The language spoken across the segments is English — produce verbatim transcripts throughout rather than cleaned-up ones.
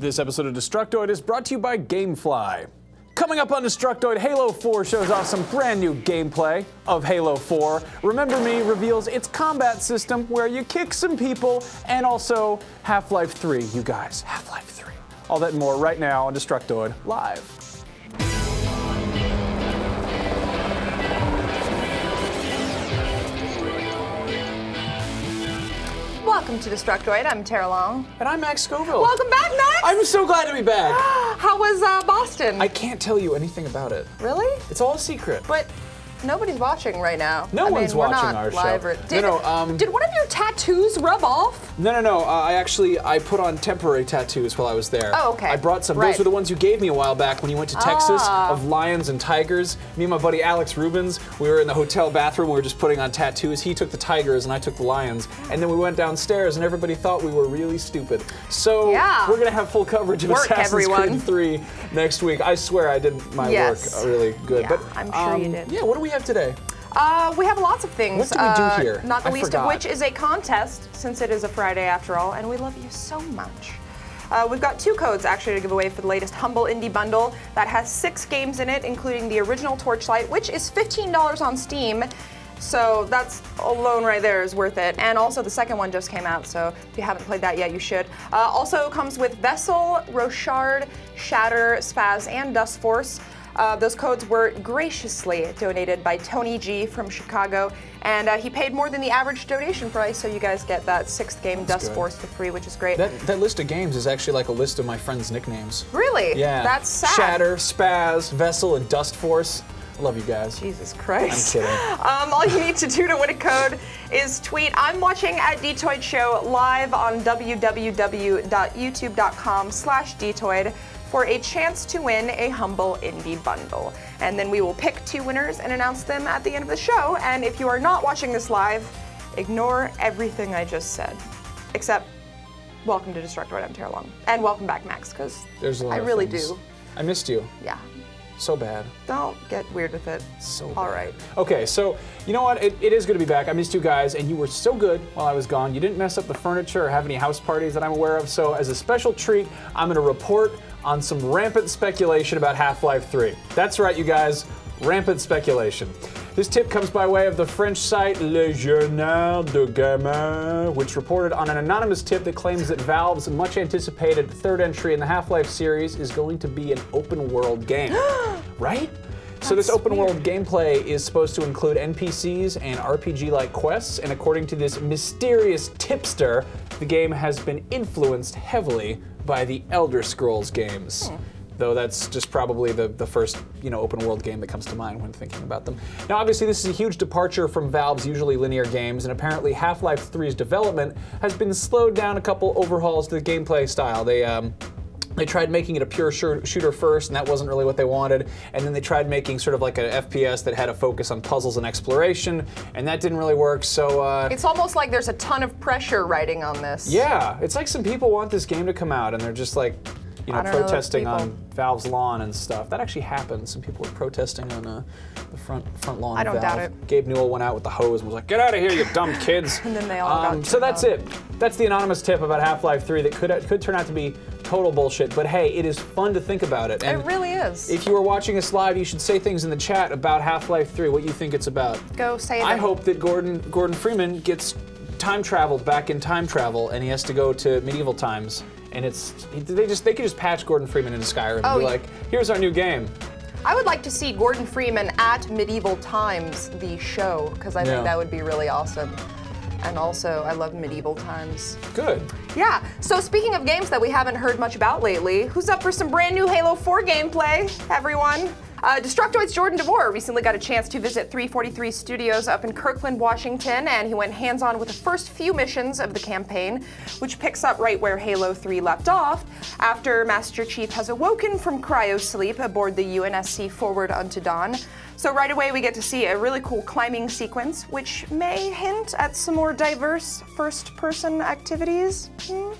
This episode of Destructoid is brought to you by GameFly. Coming up on Destructoid, Halo four shows off some brand new gameplay of Halo four. Remember Me reveals its combat system where you kick some people, and also Half-Life three, you guys, Half-Life three. All that and more right now on Destructoid Live. Welcome to Destructoid. I'm Tara Long. And I'm Max Scoville. Welcome back, Max! I'm so glad to be back! How was uh, Boston? I can't tell you anything about it. Really? It's all a secret. But nobody's watching right now. No I one's mean, watching we're not our live show. Or, did, no, no, um, did one of your tattoos rub off? No, no, no. Uh, I actually, I put on temporary tattoos while I was there. Oh, okay. I brought some. Right. Those were the ones you gave me a while back when you went to Texas, ah. of lions and tigers. Me and my buddy Alex Rubens, we were in the hotel bathroom, we were just putting on tattoos. He took the tigers and I took the lions. And then we went downstairs and everybody thought we were really stupid. So yeah. we're going to have full coverage of work, Assassin's Creed three next week. I swear I did my yes. work really good. Yeah, but I'm sure um, you did. Yeah, what do we have today? Uh, we have lots of things. What do we uh, do here? Not the I least forgot. of which is a contest, since it is a Friday after all, and we love you so much. Uh, we've got two codes actually to give away for the latest Humble Indie Bundle that has six games in it, including the original Torchlight, which is fifteen dollars on Steam. So that's alone right there is worth it. And also the second one just came out, so if you haven't played that yet, you should. Uh, also comes with Vessel, Roshard, Shatter, Spaz, and Dust Force. Uh, those codes were graciously donated by Tony G from Chicago, and uh, he paid more than the average donation price, so you guys get that sixth game, That's Dust good. Force, for free, which is great. That, that list of games is actually like a list of my friends' nicknames. Really? Yeah. That's sad. Shatter, Spaz, Vessel, and Dust Force. I love you guys. Jesus Christ. I'm kidding. um, all you need to do to win a code is tweet, I'm watching at Detoid Show live on w w w dot youtube dot com slash detoid. for a chance to win a Humble Indie Bundle. And then we will pick two winners and announce them at the end of the show. And if you are not watching this live, ignore everything I just said. Except, welcome to Destructoid, I'm Tara Long. And welcome back, Max, because I really things. do. I missed you. Yeah. So bad. Don't get weird with it. So bad. All right. Okay, so you know what? It, it is good to be back. I missed you guys, and you were so good while I was gone. You didn't mess up the furniture or have any house parties that I'm aware of, so as a special treat, I'm gonna report on some rampant speculation about Half-Life three. That's right, you guys, rampant speculation. This tip comes by way of the French site Le Journal de Gamer, which reported on an anonymous tip that claims that Valve's much-anticipated third entry in the Half-Life series is going to be an open-world game. Right? That's so this open-world gameplay is supposed to include N P Cs and R P G-like quests, and according to this mysterious tipster, the game has been influenced heavily by the Elder Scrolls games. Hmm. Though that's just probably the, the first, you know, open world game that comes to mind when thinking about them. Now obviously this is a huge departure from Valve's usually linear games, and apparently Half-Life three's development has been slowed down a couple overhauls to the gameplay style. They, um, They tried making it a pure shooter first, and that wasn't really what they wanted. And then they tried making sort of like an F P S that had a focus on puzzles and exploration, and that didn't really work, so... Uh, it's almost like there's a ton of pressure riding on this. Yeah, it's like some people want this game to come out, and they're just like, you know, protesting on Valve's lawn and stuff. That actually happened. Some people were protesting on uh, the front front lawn of Valve. I don't doubt it. Gabe Newell went out with the hose and was like, "Get out of here, you dumb kids!" And then they all um, got. So that's it. That's the anonymous tip about Half-Life three that could could turn out to be total bullshit. But hey, it is fun to think about it. And it really is. If you were watching us live, you should say things in the chat about Half-Life three. What you think it's about? Go say it. I hope that Gordon Gordon Freeman gets time traveled back in time travel, and he has to go to medieval times. And it's they just they could just patch Gordon Freeman into Skyrim oh, and be like, here's our new game. I would like to see Gordon Freeman at Medieval Times, the show, because I yeah. think that would be really awesome. And also, I love Medieval Times. Good. Yeah, so speaking of games that we haven't heard much about lately, who's up for some brand new Halo four gameplay, everyone? Uh, Destructoid's Jordan DeVore recently got a chance to visit three forty-three Studios up in Kirkland, Washington, and he went hands-on with the first few missions of the campaign, which picks up right where Halo three left off, after Master Chief has awoken from cryo-sleep aboard the U N S C Forward Unto Dawn. So right away we get to see a really cool climbing sequence, which may hint at some more diverse first-person activities. Hmm?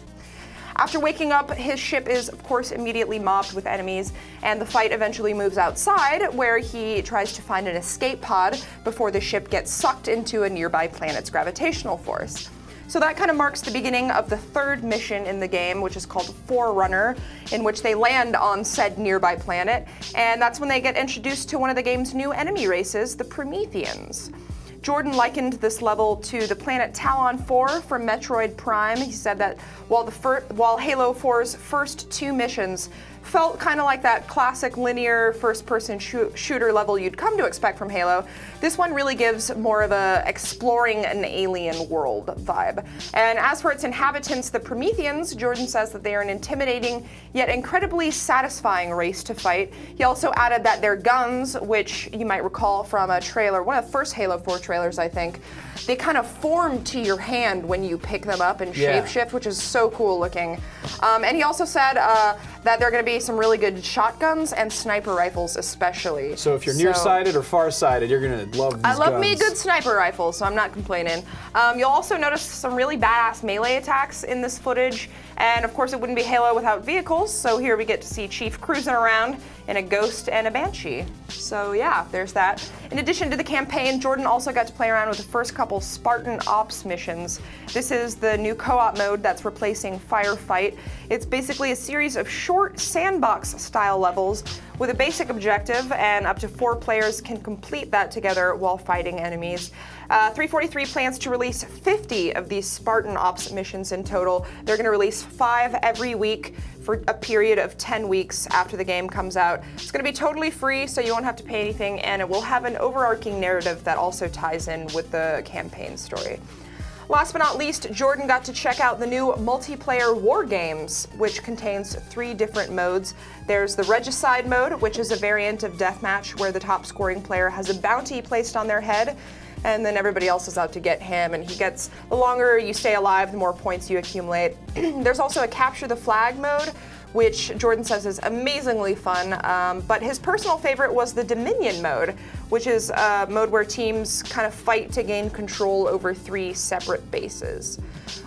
After waking up, his ship is, of course, immediately mobbed with enemies, and the fight eventually moves outside, where he tries to find an escape pod before the ship gets sucked into a nearby planet's gravitational force. So that kind of marks the beginning of the third mission in the game, which is called Forerunner, in which they land on said nearby planet, and that's when they get introduced to one of the game's new enemy races, the Prometheans. Jordan likened this level to the planet Talon four from Metroid Prime. He said that while, the fir while Halo four's first two missions felt kind of like that classic linear first-person shoo shooter level you'd come to expect from Halo, this one really gives more of a exploring an alien world vibe. And as for its inhabitants, the Prometheans, Jordan says that they are an intimidating yet incredibly satisfying race to fight. He also added that their guns, which you might recall from a trailer, one of the first Halo four trailers, I think, they kind of form to your hand when you pick them up and yeah. shapeshift, which is so cool looking. Um, and he also said uh, that they're going to be some really good shotguns and sniper rifles, especially. So if you're so, nearsighted or farsighted, you're gonna love these I love guns. me a good sniper rifle, so I'm not complaining. Um, you'll also notice some really badass melee attacks in this footage, and of course it wouldn't be Halo without vehicles, so here we get to see Chief cruising around in a Ghost and a Banshee. So yeah, there's that. In addition to the campaign, Jordan also got to play around with the first couple Spartan Ops missions. This is the new co-op mode that's replacing Firefight. It's basically a series of short sandbox-style levels with a basic objective, and up to four players can complete that together while fighting enemies. Uh, three forty-three plans to release fifty of these Spartan Ops missions in total. They're going to release five every week for a period of ten weeks after the game comes out. It's going to be totally free, so you won't have to pay anything, and it will have an overarching narrative that also ties in with the campaign story. Last but not least, Jordan got to check out the new multiplayer War Games, which contains three different modes. There's the Regicide mode, which is a variant of Deathmatch where the top scoring player has a bounty placed on their head, and then everybody else is out to get him, and he gets, the longer you stay alive, the more points you accumulate. There's also a Capture the Flag mode, which Jordan says is amazingly fun, um, but his personal favorite was the Dominion mode, which is a mode where teams kind of fight to gain control over three separate bases.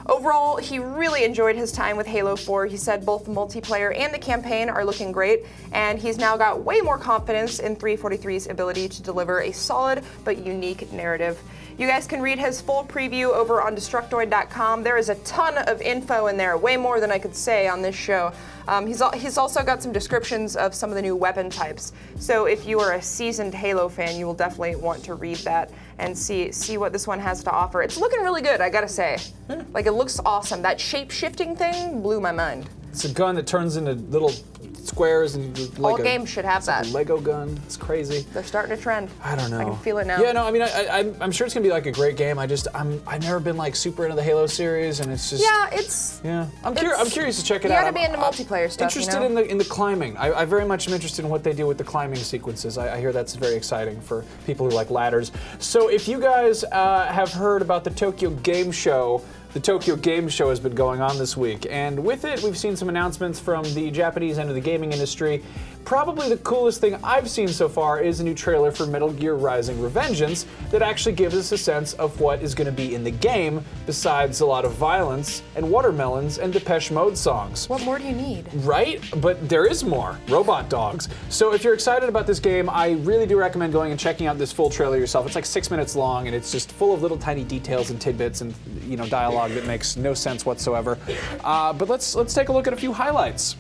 Overall, he really enjoyed his time with Halo four. He said both the multiplayer and the campaign are looking great, and he's now got way more confidence in three forty-three's ability to deliver a solid but unique narrative. You guys can read his full preview over on Destructoid dot com. There is a ton of info in there, way more than I could say on this show. Um, he's, al he's also got some descriptions of some of the new weapon types. So if you are a seasoned Halo fan, you will definitely want to read that and see see what this one has to offer. It's looking really good, I gotta say. Like, it looks awesome. That shape-shifting thing blew my mind. It's a gun that turns into little squares, and like all a, games should have that. Like a Lego gun. It's crazy. They're starting a trend. I don't know. I can feel it now. Yeah, no, I mean, I, I, I'm, I'm sure it's gonna be like a great game. I just, I'm, I've never been like super into the Halo series, and it's just. Yeah, it's. Yeah, I'm, it's, curi I'm curious to check it you out. You gotta be into I'm, multiplayer I'm stuff. Interested you know? in the in the climbing. I, I very much am interested in what they do with the climbing sequences. I, I hear that's very exciting for people who like ladders. So if you guys uh, have heard about the Tokyo Game Show. The Tokyo Game Show has been going on this week, and with it, we've seen some announcements from the Japanese end of the gaming industry. Probably the coolest thing I've seen so far is a new trailer for Metal Gear Rising Revengeance that actually gives us a sense of what is going to be in the game, besides a lot of violence and watermelons and Depeche Mode songs. What more do you need? Right? But there is more. Robot dogs. So if you're excited about this game, I really do recommend going and checking out this full trailer yourself. It's like six minutes long, and it's just full of little tiny details and tidbits and, you know, dialogue that makes no sense whatsoever. Uh, but let's let's take a look at a few highlights.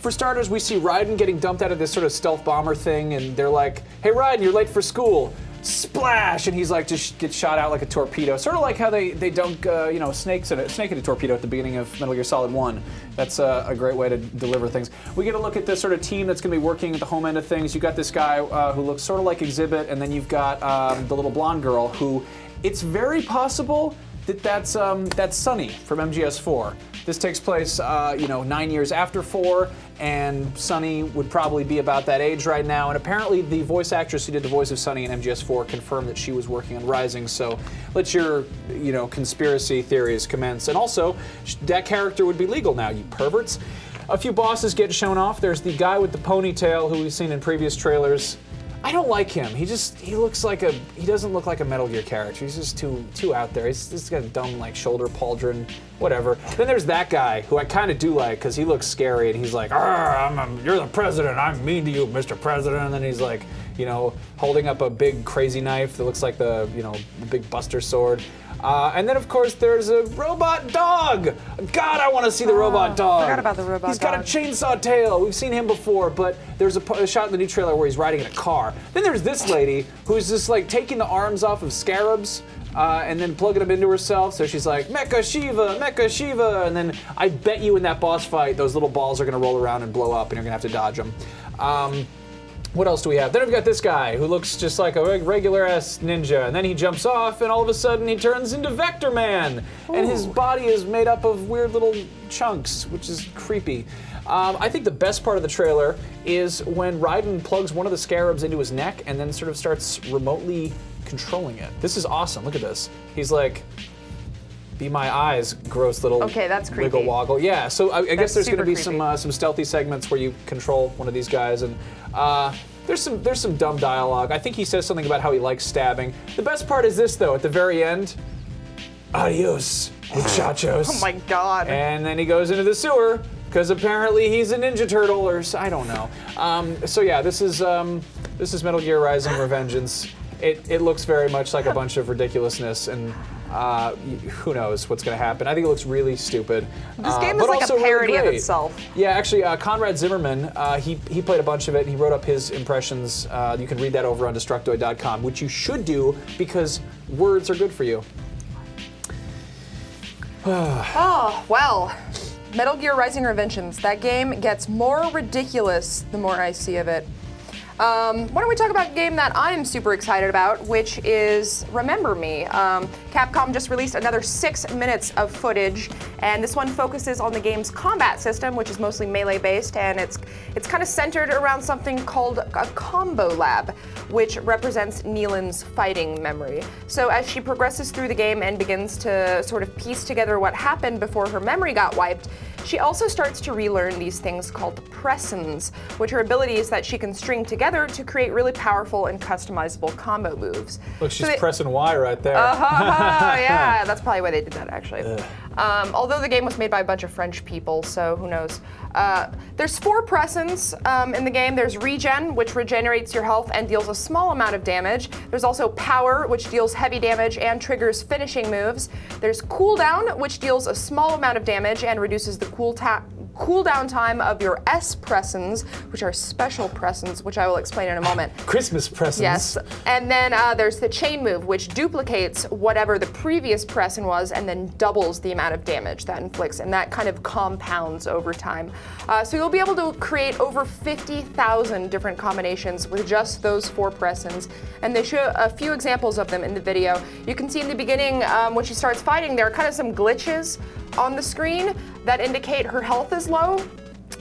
For starters, we see Raiden getting dumped out of this sort of stealth bomber thing, and they're like, "Hey Raiden, you're late for school." Splash! And he's like, just gets shot out like a torpedo. Sort of like how they they dunk uh, you know snakes in a snake in a torpedo at the beginning of Metal Gear Solid one. That's a, a great way to deliver things. We get a look at this sort of team that's going to be working at the home end of things. You got this guy uh, who looks sort of like Exhibit, and then you've got um, the little blonde girl who, it's very possible. That that's um, that's Sunny from M G S four. This takes place, uh, you know, nine years after four, and Sunny would probably be about that age right now. And apparently, the voice actress who did the voice of Sunny in M G S four confirmed that she was working on Rising. So, let your, you know, conspiracy theories commence. And also, that character would be legal now, you perverts. A few bosses get shown off. There's the guy with the ponytail who we've seen in previous trailers. I don't like him. He just, he looks like a, he doesn't look like a Metal Gear character. He's just too too out there. He's just got a dumb, like, shoulder pauldron, whatever. Then there's that guy, who I kind of do like, because he looks scary, and he's like, I'm a, you're the president, I'm mean to you, Mister President. And then he's like, you know, holding up a big crazy knife that looks like the, you know, the big Buster sword. Uh, and then, of course, there's a robot dog. God, I want to see the oh, robot dog. I forgot about the robot he's dog. He's got a chainsaw tail. We've seen him before, but there's a, a shot in the new trailer where he's riding in a car. Then there's this lady who's just like taking the arms off of scarabs uh, and then plugging them into herself. So she's like, Mecha Shiva, Mecha Shiva. And then I bet you in that boss fight, those little balls are going to roll around and blow up and you're going to have to dodge them. Um, What else do we have? Then we've got this guy who looks just like a regular-ass ninja, and then he jumps off, and all of a sudden he turns into Vector Man, Ooh. and his body is made up of weird little chunks, which is creepy. Um, I think the best part of the trailer is when Raiden plugs one of the scarabs into his neck and then sort of starts remotely controlling it. This is awesome. Look at this. He's like, be my eyes, gross little okay, that's creepy. wiggle woggle. Yeah, so I, I guess there's going to be creepy. some uh, some stealthy segments where you control one of these guys, and uh, there's some there's some dumb dialogue. I think he says something about how he likes stabbing. The best part is this though, at the very end, adios, muchachos. Oh my God. And then he goes into the sewer because apparently he's a Ninja Turtle or I don't know. Um, so yeah, this is um, this is Metal Gear Rising Revengeance. It it looks very much like a bunch of ridiculousness and. Uh, who knows what's going to happen. I think it looks really stupid. This game uh, is like a parody really of itself. Yeah, actually, uh, Conrad Zimmerman, uh, he, he played a bunch of it, and he wrote up his impressions. Uh, you can read that over on Destructoid dot com, which you should do, because words are good for you. Oh, well. Metal Gear Rising Revengeance. That game gets more ridiculous the more I see of it. Um, why don't we talk about a game that I'm super excited about, which is Remember Me. Um, Capcom just released another six minutes of footage, and this one focuses on the game's combat system, which is mostly melee-based, and it's it's kind of centered around something called a combo lab, which represents Neelan's fighting memory. So as she progresses through the game and begins to sort of piece together what happened before her memory got wiped, she also starts to relearn these things called Pressens, which are abilities that she can string together to create really powerful and customizable combo moves. Look, she's so they, pressing Y right there. Uh-huh, uh-huh, yeah, that's probably why they did that, actually. Um, although the game was made by a bunch of French people, so who knows. Uh, there's four Pressens um, in the game. There's Regen, which regenerates your health and deals a small amount of damage. There's also Power, which deals heavy damage and triggers finishing moves. There's Cooldown, which deals a small amount of damage and reduces the cool ta cooldown time of your S-Pressens, which are special Pressens, which I will explain in a moment. Christmas Pressens. Yes. And then uh, there's the Chain Move, which duplicates whatever the previous Pressen was and then doubles the amount of damage that inflicts, and that kind of compounds over time. Uh, so you'll be able to create over fifty thousand different combinations with just those four Pressens, and they show a few examples of them in the video. You can see in the beginning, um, when she starts fighting, there are kind of some glitches on the screen that indicate her health is low.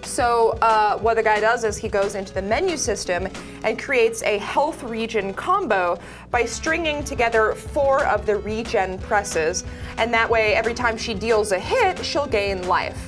So uh, what the guy does is he goes into the menu system and creates a health regen combo by stringing together four of the regen presses, and that way every time she deals a hit, she'll gain life.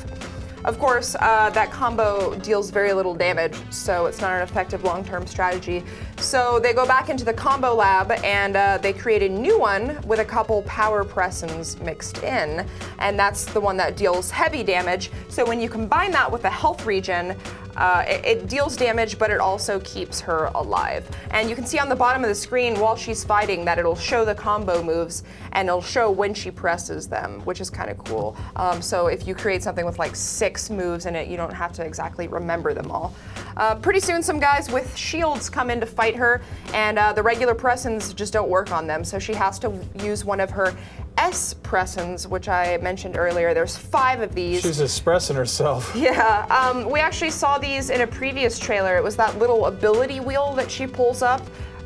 Of course, uh, that combo deals very little damage, so it's not an effective long-term strategy. So they go back into the combo lab and uh, they create a new one with a couple power pressens mixed in, and that's the one that deals heavy damage. So when you combine that with a health regen, Uh, it, it deals damage, but it also keeps her alive. And you can see on the bottom of the screen while she's fighting that it'll show the combo moves and it'll show when she presses them, which is kind of cool. Um, so if you create something with like six moves in it, you don't have to exactly remember them all. Uh, pretty soon some guys with shields come in to fight her, and uh, the regular pressens just don't work on them, so she has to use one of her S-Pressens, which I mentioned earlier. There's five of these. She's expressing herself. Yeah, um, we actually saw these in a previous trailer. It was that little ability wheel that she pulls up.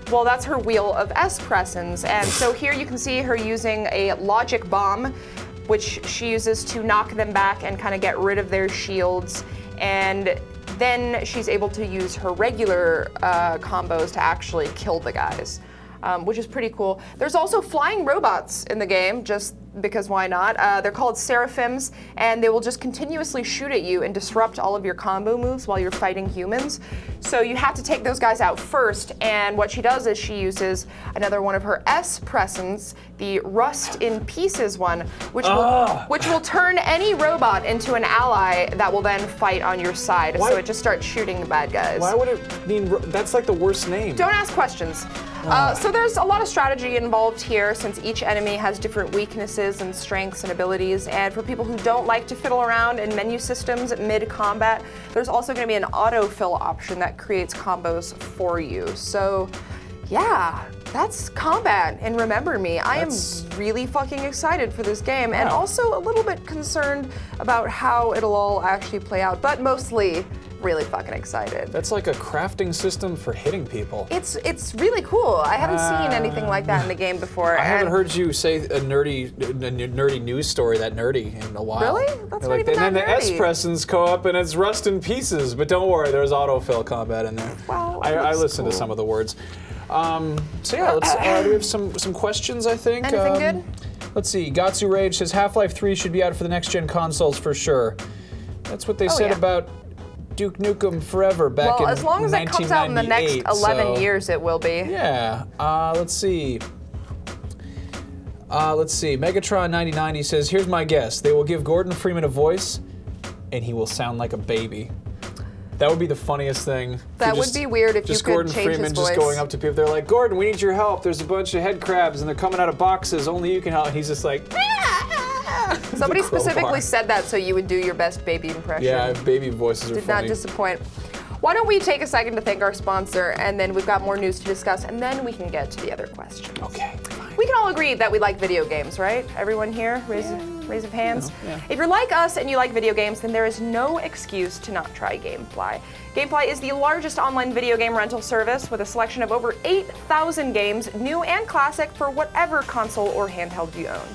Well, that's her wheel of S-Pressens, and so here you can see her using a logic bomb, which she uses to knock them back and kind of get rid of their shields, and then she's able to use her regular uh, combos to actually kill the guys, um, which is pretty cool. There's also flying robots in the game, just because why not? Uh, they're called Seraphims, and they will just continuously shoot at you and disrupt all of your combo moves while you're fighting humans. So you have to take those guys out first, and what she does is she uses another one of her S-Pressens, the Rust in Pieces one, which, oh. will, which will turn any robot into an ally that will then fight on your side. Why? So it just starts shooting the bad guys. Why would it mean, that's like the worst name. Don't ask questions. Uh, so there's a lot of strategy involved here, since each enemy has different weaknesses and strengths and abilities, and for people who don't like to fiddle around in menu systems mid-combat, there's also going to be an autofill option that creates combos for you. So yeah, that's combat and Remember Me. I that's... am really fucking excited for this game, yeah. and also a little bit concerned about how it'll all actually play out, but mostly really fucking excited. That's like a crafting system for hitting people. It's it's really cool. I haven't uh, seen anything like that in the game before. I haven't heard you say a nerdy n nerdy news story that nerdy in a while. Really? That's You're not like, even and that And then nerdy. The S-Pressens co-op and it's Rust in Pieces, but don't worry, there's autofill combat in there. Wow, I, I listened cool. to some of the words. Um, so yeah, let's, uh, we have some, some questions, I think. Anything um, good? Let's see, Gatsu Rage says, Half-Life three should be out for the next-gen consoles for sure. That's what they oh, said yeah. about Duke Nukem Forever back well, in nineteen ninety-eight. Well, as long as it comes out in the next eleven so, years, it will be. Yeah, uh, let's see. Uh, let's see, Megatron ninety ninety says, here's my guess, they will give Gordon Freeman a voice, and he will sound like a baby. That would be the funniest thing. That just, would be weird if you could Gordon change Freeman his voice. Just going up to people, they're like, Gordon, we need your help. There's a bunch of head crabs and they're coming out of boxes. Only you can help. And he's just like, ah, ah. Somebody specifically said that so you would do your best baby impression. Yeah, baby voices are Did funny. Did not disappoint. Why don't we take a second to thank our sponsor, and then we've got more news to discuss, and then we can get to the other questions. Okay, fine. We can all agree that we like video games, right? Everyone here, raise, yeah. a, raise of hands. Yeah. If you're like us and you like video games, then there is no excuse to not try GameFly. GameFly is the largest online video game rental service, with a selection of over eight thousand games, new and classic, for whatever console or handheld you own.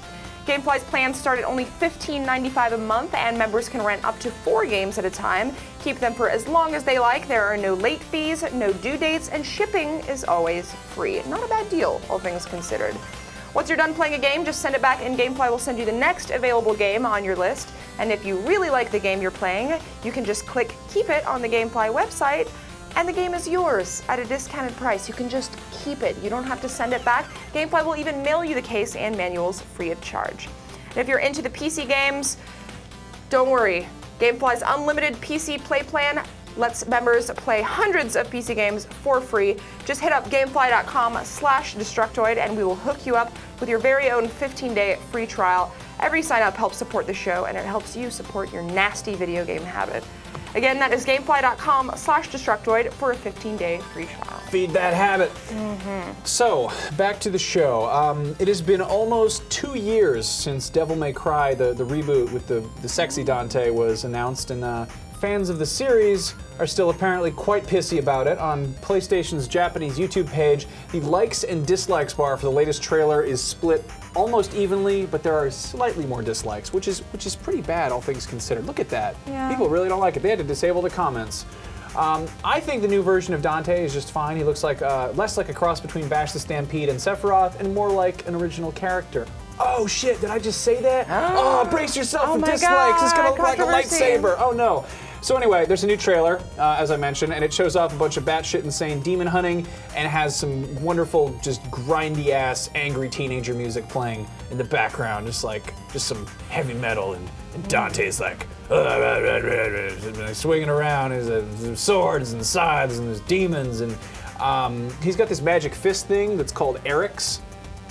GameFly's plans start at only fifteen ninety-five a month, and members can rent up to four games at a time. Keep them for as long as they like. There are no late fees, no due dates, and shipping is always free. Not a bad deal, all things considered. Once you're done playing a game, just send it back, and GameFly will send you the next available game on your list. And if you really like the game you're playing, you can just click Keep It on the GameFly website, and the game is yours at a discounted price. You can just keep it. You don't have to send it back. GameFly will even mail you the case and manuals free of charge. And if you're into the P C games, don't worry. GameFly's unlimited P C play plan lets members play hundreds of P C games for free. Just hit up gamefly dot com slash destructoid and we will hook you up with your very own fifteen day free trial. Every sign up helps support the show, and it helps you support your nasty video game habit. Again, that is gamefly dot com slash destructoid for a fifteen day free trial. Feed that habit. Mm-hmm. So, back to the show. Um, it has been almost two years since Devil May Cry, the, the reboot with the, the sexy Dante, was announced, and uh, fans of the series are still apparently quite pissy about it. On PlayStation's Japanese YouTube page, the likes and dislikes bar for the latest trailer is split almost evenly, but there are slightly more dislikes, which is which is pretty bad, all things considered. Look at that. Yeah. People really don't like it. They had to disable the comments. Um, I think the new version of Dante is just fine. He looks like uh, less like a cross between Bash the Stampede and Sephiroth, and more like an original character. Oh shit! Did I just say that? Oh, brace yourself oh for dislikes. God. It's gonna look like a lightsaber. Oh no. So anyway, there's a new trailer, uh, as I mentioned, and it shows off a bunch of batshit insane demon hunting, and has some wonderful, just grindy-ass, angry teenager music playing in the background, just like, just some heavy metal, and, and Dante's like, swinging around, and there's swords and scythes and there's demons, and um, he's got this magic fist thing that's called Eric's.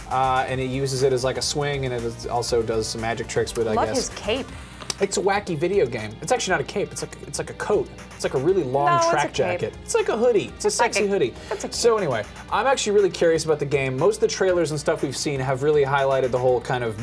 Uh, and he uses it as like a swing, and it also does some magic tricks with, I Love guess. Love his cape. It's a wacky video game. It's actually not a cape. It's like it's like a coat. It's like a really long no, track it's jacket. It's like a hoodie. It's a sexy like a, hoodie. That's a so anyway, I'm actually really curious about the game. Most of the trailers and stuff we've seen have really highlighted the whole kind of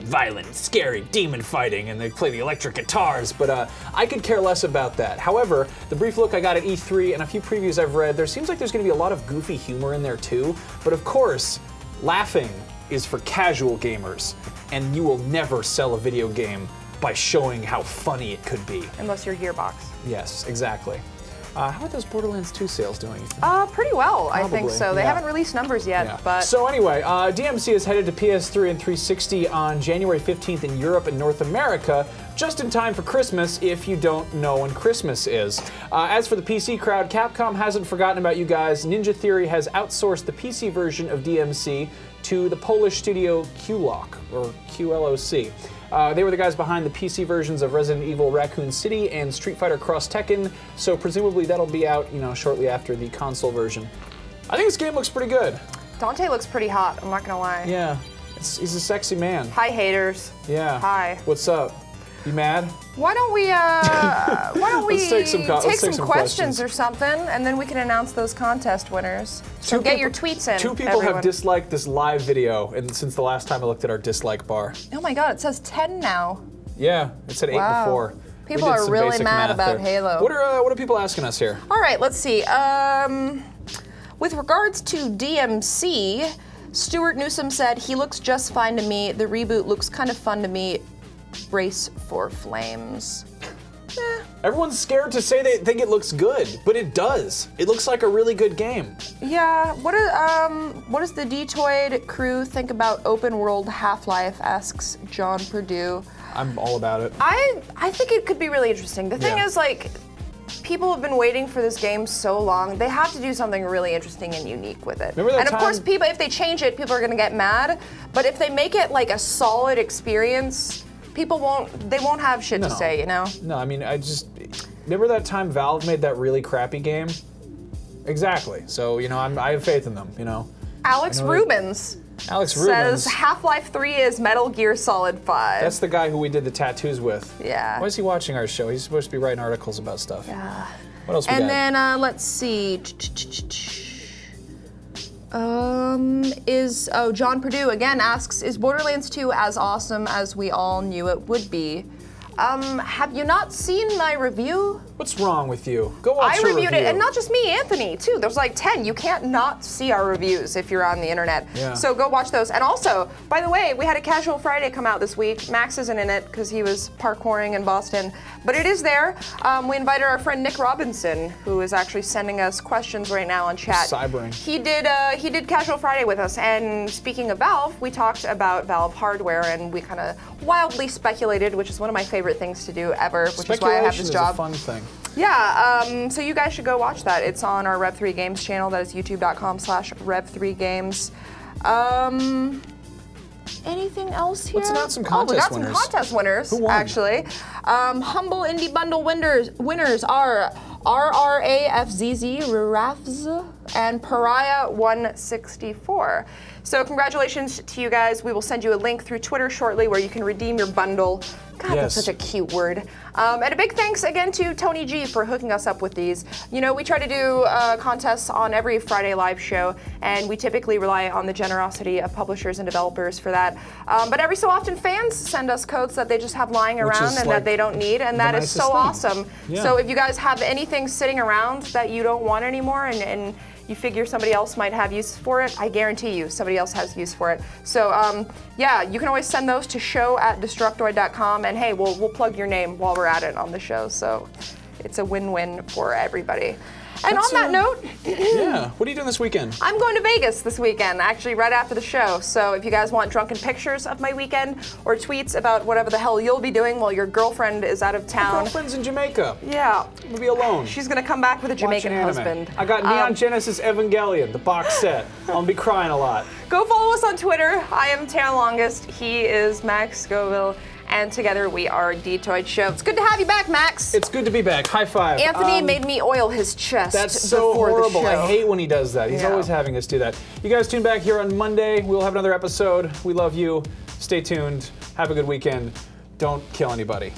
violent, scary demon fighting, and they play the electric guitars. But uh, I could care less about that. However, the brief look I got at E three and a few previews I've read, there seems like there's going to be a lot of goofy humor in there too. But of course, laughing is for casual gamers, and you will never sell a video game by showing how funny it could be. Unless you're Gearbox. Yes, exactly. Uh, how are those Borderlands two sales doing? Uh, pretty well, Probably. I think so. They yeah. haven't released numbers yet, yeah. but... So anyway, uh, D M C is headed to P S three and three sixty on January fifteenth in Europe and North America, just in time for Christmas, if you don't know when Christmas is. Uh, as for the P C crowd, Capcom hasn't forgotten about you guys. Ninja Theory has outsourced the P C version of D M C to the Polish studio Q L O C, or Q L O C. Uh, they were the guys behind the P C versions of Resident Evil Raccoon City and Street Fighter Cross Tekken, so presumably that'll be out, you know, shortly after the console version. I think this game looks pretty good. Dante looks pretty hot, I'm not gonna lie. Yeah, it's, he's a sexy man. Hi, haters. Yeah. Hi. What's up? You mad? Why don't we, uh, why don't we take some, take take some, some questions, questions or something, and then we can announce those contest winners. So two get people, your tweets in, Two people everyone. have disliked this live video and since the last time I looked at our dislike bar. Oh my god, it says ten now. Yeah, it said wow. eight before. People are really mad about there. Halo. What are, uh, what are people asking us here? All right, let's see. Um, with regards to D M C, Stuart Newsom said, he looks just fine to me. The reboot looks kind of fun to me. Race for Flames. Eh. Everyone's scared to say they think it looks good, but it does. It looks like a really good game. Yeah. What is, um? What does the Detoid crew think about open world Half-Life? Asks John Perdue. I'm all about it. I I think it could be really interesting. The thing yeah. is, like, people have been waiting for this game so long. They have to do something really interesting and unique with it. Remember that and of time course, people if they change it, people are gonna get mad. But if they make it like a solid experience. People won't, they won't have shit no. to say, you know? No, I mean, I just, remember that time Valve made that really crappy game? Exactly, so, you know, I'm, I have faith in them, you know? Alex know Rubens that, Alex Rubens says, Half-Life three is Metal Gear Solid five. That's the guy who we did the tattoos with. Yeah. Why is he watching our show? He's supposed to be writing articles about stuff. Yeah. What else we and got? And then, uh, let's see. Um, is, oh, John Perdue again asks, is Borderlands two as awesome as we all knew it would be? Um, have you not seen my review? What's wrong with you? Go watch I your reviewed review. it, and not just me, Anthony, too. There's like ten. You can't not see our reviews if you're on the internet. Yeah. So go watch those. And also, by the way, we had a Casual Friday come out this week. Max isn't in it because he was parkouring in Boston, but it is there. Um, we invited our friend Nick Robinson, who is actually sending us questions right now on chat. Cybering. He did. Uh, he did Casual Friday with us. And speaking of Valve, we talked about Valve hardware, and we kind of wildly speculated, which is one of my favorite things to do ever, which is why I have this job. Speculation is a fun thing. Yeah, um, so you guys should go watch that. It's on our Rev three Games channel. That is youtube dot com slash Rev three Games. Um, anything else here? Let's announce some contest winners. Oh, we got winners. some contest winners, Who won? actually. Um, Humble Indie Bundle winners, winners are R R A F Z Z, Rafz, and Pariah one sixty-four. So congratulations to you guys. We will send you a link through Twitter shortly where you can redeem your bundle. God, yes. that's such a cute word. Um, and a big thanks again to Tony G for hooking us up with these. You know, we try to do uh, contests on every Friday live show, and we typically rely on the generosity of publishers and developers for that. Um, but every so often, fans send us codes that they just have lying Which around and like that they don't need, and that is so thing. awesome. Yeah. So if you guys have anything sitting around that you don't want anymore, and, and you figure somebody else might have use for it, I guarantee you somebody else has use for it. So um, yeah, you can always send those to show at destructoid dot com, and hey, we'll, we'll plug your name while we're at it on the show. So it's a win-win for everybody. And That's on that a, note, yeah. What are you doing this weekend? I'm going to Vegas this weekend, actually, right after the show. So if you guys want drunken pictures of my weekend or tweets about whatever the hell you'll be doing while your girlfriend is out of town. My girlfriend's in Jamaica. Yeah. We'll be alone. She's going to come back with a Jamaican husband. I got Neon um, Genesis Evangelion, the box set. I'll be crying a lot. Go follow us on Twitter. I am Tara Longest. He is Max Scoville. And together we are Detoid Show. It's good to have you back, Max. It's good to be back. High five. Anthony um, made me oil his chest. That's so horrible. I hate when he does that. He's yeah. always having us do that. You guys tune back here on Monday. We'll have another episode. We love you. Stay tuned. Have a good weekend. Don't kill anybody.